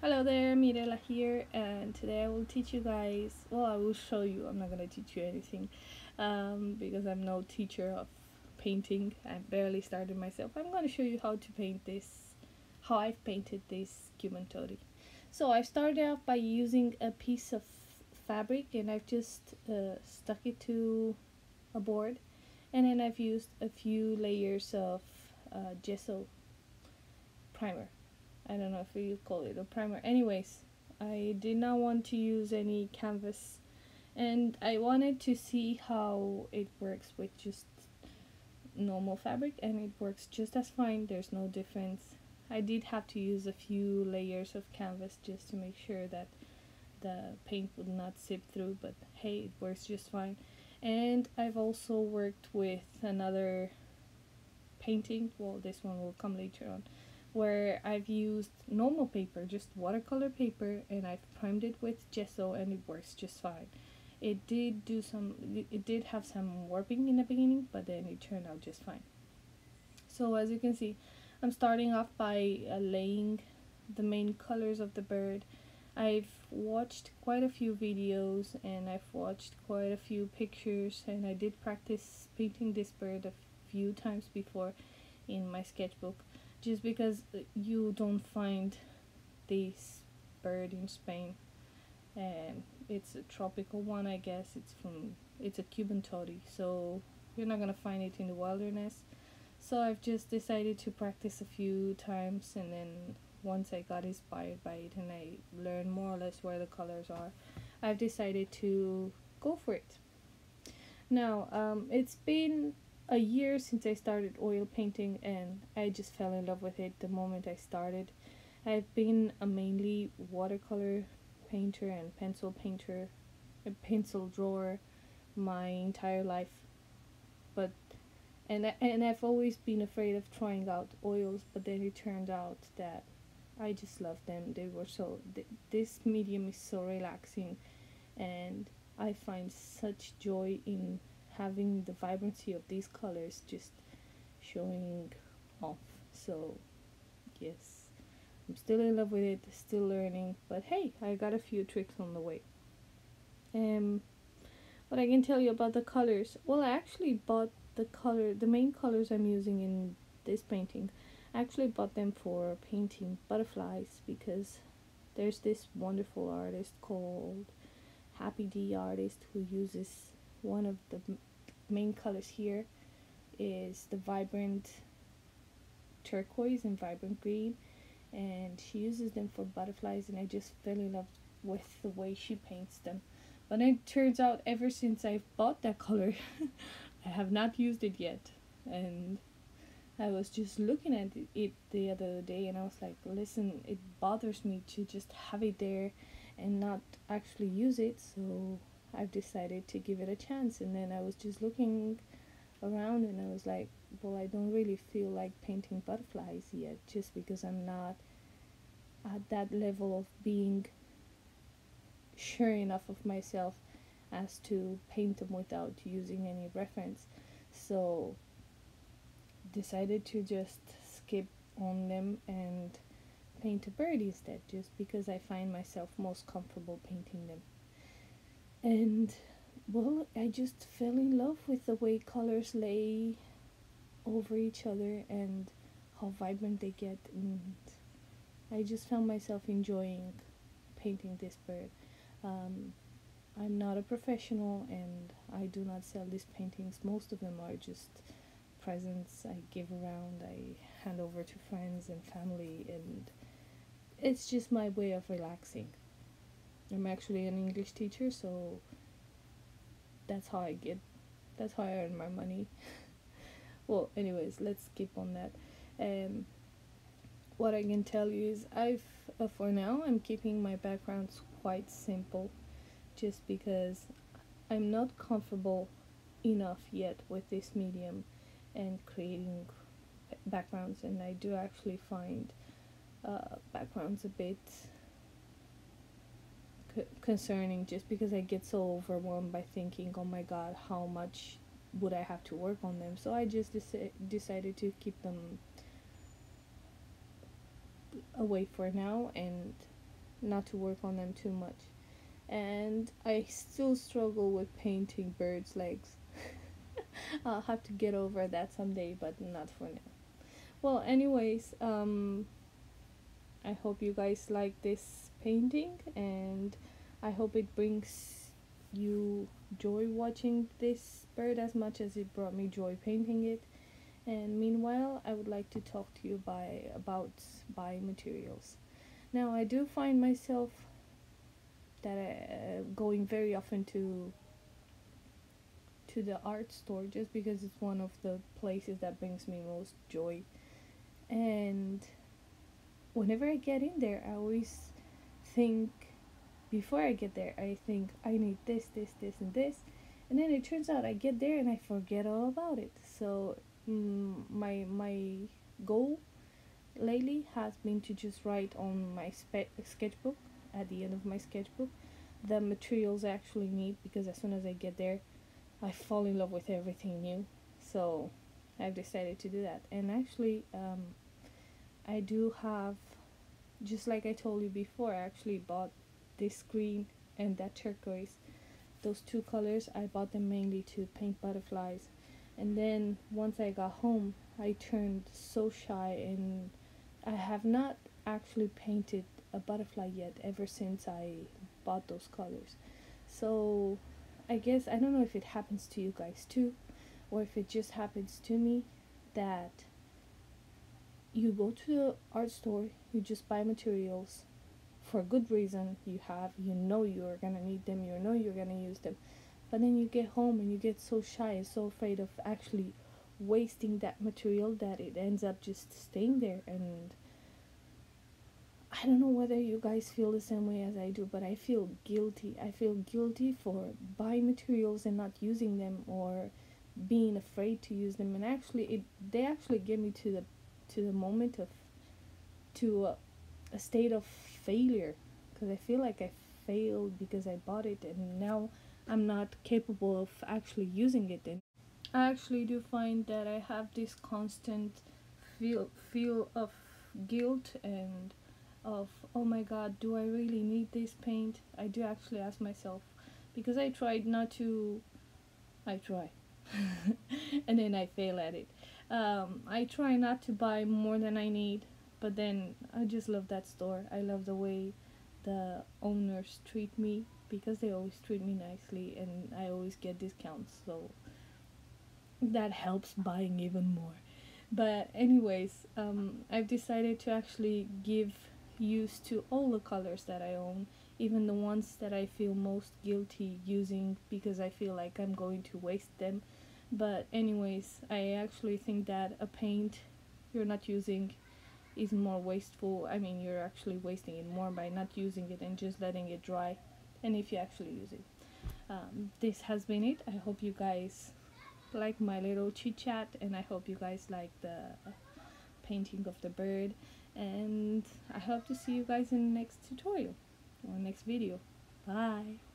Hello there, Mirela here, and today I will teach you guys, well, I will show you, I'm not gonna teach you anything because I'm no teacher of painting. I barely started myself. I'm gonna show you how to paint this, how I've painted this Cuban Tody. So I started off by using a piece of fabric, and I've just stuck it to a board, and then I've used a few layers of gesso primer. I don't know if you call it a primer. Anyways, I did not want to use any canvas, and I wanted to see how it works with just normal fabric, and it works just as fine. There's no difference. I did have to use a few layers of canvas just to make sure that the paint would not seep through, but hey, it works just fine. And I've also worked with another painting, well, this one will come later on, where I've used normal paper, just watercolor paper, and I've primed it with gesso, and it works just fine. It did have some warping in the beginning, but then it turned out just fine. So as you can see, I'm starting off by laying the main colors of the bird. I've watched quite a few videos, and I've watched quite a few pictures, and I did practice painting this bird a few times before in my sketchbook. Just because you don't find this bird in Spain, and it's a tropical one, I guess. It's a Cuban Tody, so you're not gonna find it in the wilderness. So I've just decided to practice a few times, and then once I got inspired by it and I learned more or less where the colors are, I've decided to go for it. Now it's been a year since I started oil painting, and I just fell in love with it the moment I started. I've been a mainly watercolor painter and pencil drawer my entire life, and I've always been afraid of trying out oils, but then it turned out that I just loved them. This medium is so relaxing, and I find such joy in having the vibrancy of these colors just showing off. So yes, I'm still in love with it, still learning, but hey, I got a few tricks on the way. What I can tell you about the colors, well, I actually bought the main colors I'm using in this painting. I actually bought them for painting butterflies, because there's this wonderful artist called Happy D Artist who uses one of the main colors. Here is the vibrant turquoise and vibrant green, and she uses them for butterflies, and I just fell in love with the way she paints them. But it turns out ever since I've bought that color I have not used it yet, and I was just looking at it the other day, and I was like, listen, it bothers me to just have it there and not actually use it, so I've decided to give it a chance. And then I was just looking around, and I was like, well, I don't really feel like painting butterflies yet, just because I'm not at that level of being sure enough of myself as to paint them without using any reference. So decided to just skip on them and paint a bird instead, just because I find myself most comfortable painting them. And well, I just fell in love with the way colors lay over each other and how vibrant they get, and I just found myself enjoying painting this bird. I'm not a professional, and I do not sell these paintings. Most of them are just presents I give around, I hand over to friends and family, and it's just my way of relaxing. I'm actually an English teacher, so that's how I earn my money. Well, anyways, let's skip on that. What I can tell you is for now, I'm keeping my backgrounds quite simple, just because I'm not comfortable enough yet with this medium and creating backgrounds, and I do actually find backgrounds a bit concerning, just because I get so overwhelmed by thinking, oh my god, how much would I have to work on them. So I just decided to keep them away for now, and not to work on them too much. And I still struggle with painting birds' legs. I'll have to get over that someday, but not for now. Well, anyways, I hope you guys like this painting, and I hope it brings you joy watching this bird as much as it brought me joy painting it. And meanwhile, I would like to talk to you about buying materials. Now, I do find myself that going very often to the art store, just because it's one of the places that brings me most joy. And whenever I get in there, I always think, before I get there, I think I need this, this, this, and this, and then it turns out I get there and I forget all about it. So my goal lately has been to just write on my sketchbook, at the end of my sketchbook, the materials I actually need, because as soon as I get there, I fall in love with everything new. So I've decided to do that. And actually, I do have, just like I told you before, I actually bought this green and that turquoise. Those two colors, I bought them mainly to paint butterflies. And then once I got home, I turned so shy, and I have not actually painted a butterfly yet ever since I bought those colors. So I guess, I don't know if it happens to you guys too, or if it just happens to me, that you go to the art store, you just buy materials for a good reason, you're gonna need them, you're gonna use them, but then you get home and you get so shy and so afraid of actually wasting that material that it ends up just staying there. And I don't know whether you guys feel the same way as I do, but I feel guilty. I feel guilty for buying materials and not using them, or being afraid to use them. And actually, they actually get me to the moment of, to a state of failure, because I feel like I failed because I bought it and now I'm not capable of actually using it. And I actually do find that I have this constant feel of guilt and of, oh my god, do I really need this paint? I do actually ask myself, because I try and then I fail at it. I try not to buy more than I need, but then I just love that store. I love the way the owners treat me, because they always treat me nicely and I always get discounts, so that helps buying even more. But anyways, I've decided to actually give use to all the colors that I own, even the ones that I feel most guilty using, because I feel like I'm going to waste them. But anyways, I actually think that a paint you're not using is more wasteful. I mean, you're actually wasting it more by not using it and just letting it dry, and if you actually use it. This has been it. I hope you guys like my little chit chat, and I hope you guys like the painting of the bird, and I hope to see you guys in the next tutorial or next video. Bye.